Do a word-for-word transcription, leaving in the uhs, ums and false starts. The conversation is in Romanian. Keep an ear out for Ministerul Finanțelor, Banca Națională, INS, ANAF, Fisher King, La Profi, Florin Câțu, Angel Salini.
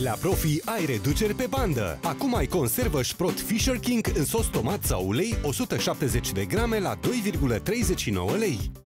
La Profi ai reduceri pe bandă. Acum ai conservă șprot Fisher King în sos tomat sau ulei, o sută șaptezeci de grame la doi virgulă treizeci și nouă lei.